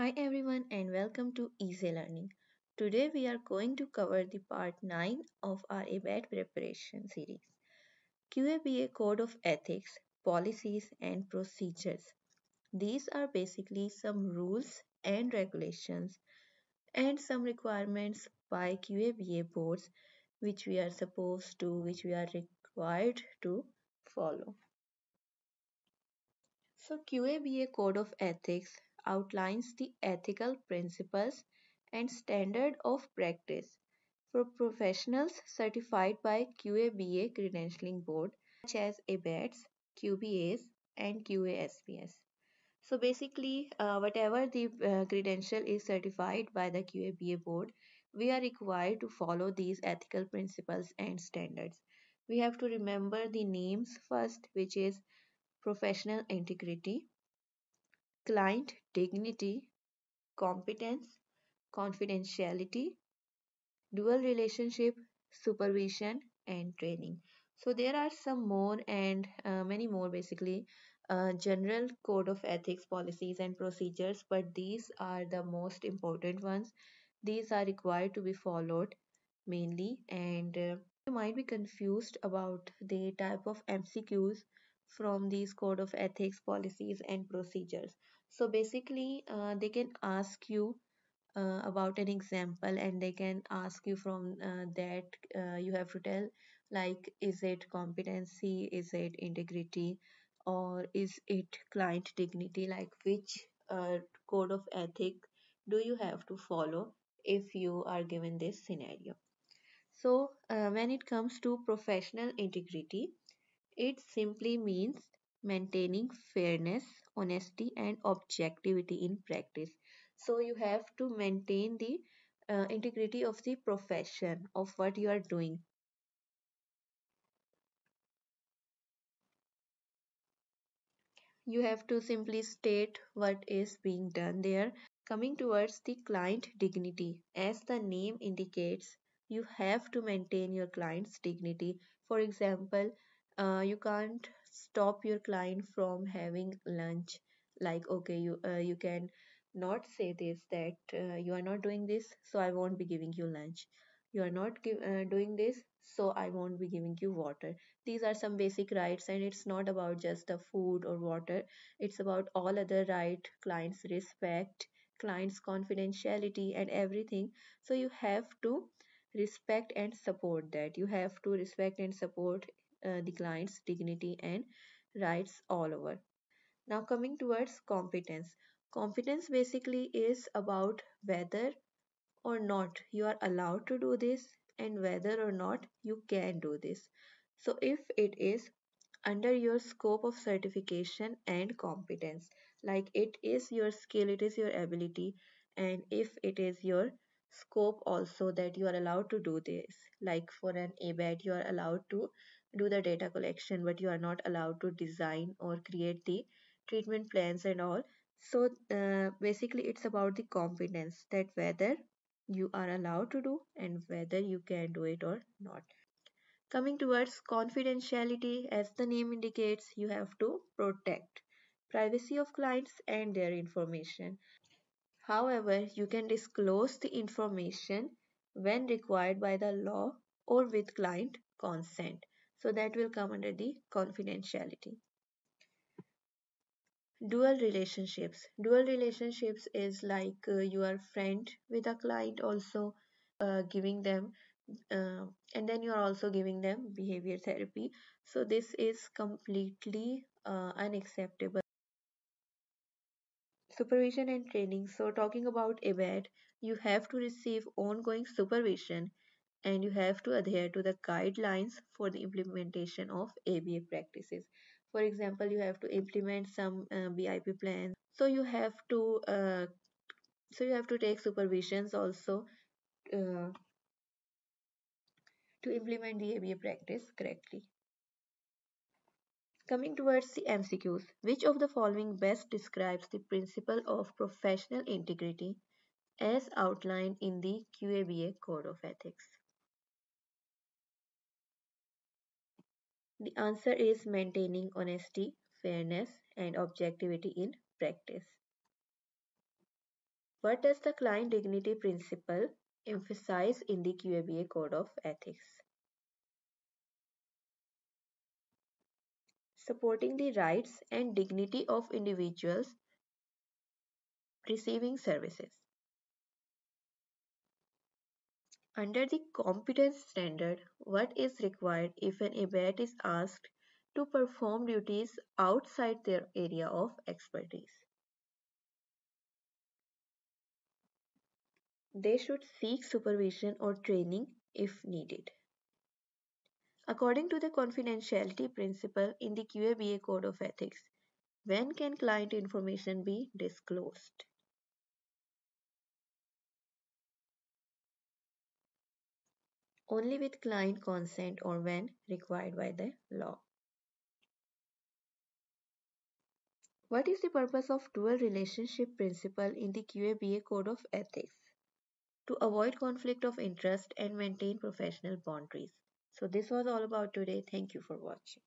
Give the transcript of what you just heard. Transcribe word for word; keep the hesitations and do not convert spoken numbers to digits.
Hi everyone and welcome to Ezay Learning. Today we are going to cover the part nine of our A B A T preparation series. Q A B A Code of Ethics, Policies and Procedures. These are basically some rules and regulations and some requirements by Q A B A boards which we are supposed to, which we are required to follow. So Q A B A Code of Ethics outlines the ethical principles and standard of practice for professionals certified by Q A B A credentialing board such as A B E T S, Q B As and Q A S Ps. So basically uh, whatever the uh, credential is certified by the Q A B A board, we are required to follow these ethical principles and standards. We have to remember the names first, which is professional integrity, client dignity, competence, confidentiality, dual relationship, supervision, and training. So there are some more and uh, many more basically uh, general code of ethics, policies, and procedures, but these are the most important ones. These are required to be followed mainly, and uh, you might be confused about the type of M C Qs from these code of ethics, policies, and procedures. So basically uh, they can ask you uh, about an example, and they can ask you from uh, that uh, you have to tell, like, is it competency, is it integrity, or is it client dignity? Like, which uh, code of ethics do you have to follow if you are given this scenario? So uh, when it comes to professional integrity, it simply means maintaining fairness, honesty, and objectivity in practice. So you have to maintain the uh, integrity of the profession, of what you are doing. You have to simply state what is being done there. Coming towards the client dignity, as the name indicates, you have to maintain your client's dignity. For example, Uh, you can't stop your client from having lunch. Like, okay, you uh, you can not say this, that uh, you are not doing this, so I won't be giving you lunch. You are not give, uh, doing this, so I won't be giving you water. These are some basic rights, and it's not about just the food or water. It's about all other rights, clients' respect, clients' confidentiality, and everything. So you have to respect and support that. You have to respect and support Uh, the client's dignity and rights all over. Now coming towards competence. Competence basically is about whether or not you are allowed to do this and whether or not you can do this. So if it is under your scope of certification and competence, like it is your skill, it is your ability, and if it is your scope also that you are allowed to do this, like for an A B A T you are allowed to do the data collection, but you are not allowed to design or create the treatment plans and all. So uh, basically it's about the competence, that whether you are allowed to do and whether you can do it or not. Coming towards confidentiality, as the name indicates, you have to protect privacy of clients and their information. However, you can disclose the information when required by the law or with client consent. So that will come under the confidentiality. Dual relationships. Dual relationships is like uh, you are friend with a client also, uh, giving them, uh, and then you are also giving them behavior therapy. So this is completely uh, unacceptable. Supervision and training. So talking about A B A T, you have to receive ongoing supervision, and you have to adhere to the guidelines for the implementation of A B A practices. For example, you have to implement some uh, B I P plans. So you have to uh, so you have to take supervisions also uh, to implement the A B A practice correctly. Coming towards the M C Qs, which of the following best describes the principle of professional integrity as outlined in the Q A B A Code of Ethics? The answer is maintaining honesty, fairness, and objectivity in practice. What does the client dignity principle emphasize in the Q A B A Code of Ethics? Supporting the rights and dignity of individuals receiving services. Under the competence standard, what is required if an ABAT is asked to perform duties outside their area of expertise? They should seek supervision or training if needed. According to the confidentiality principle in the Q A B A Code of Ethics, when can client information be disclosed? Only with client consent or when required by the law. What is the purpose of dual relationship principle in the Q A B A Code of Ethics? To avoid conflict of interest and maintain professional boundaries. So this was all about today. Thank you for watching.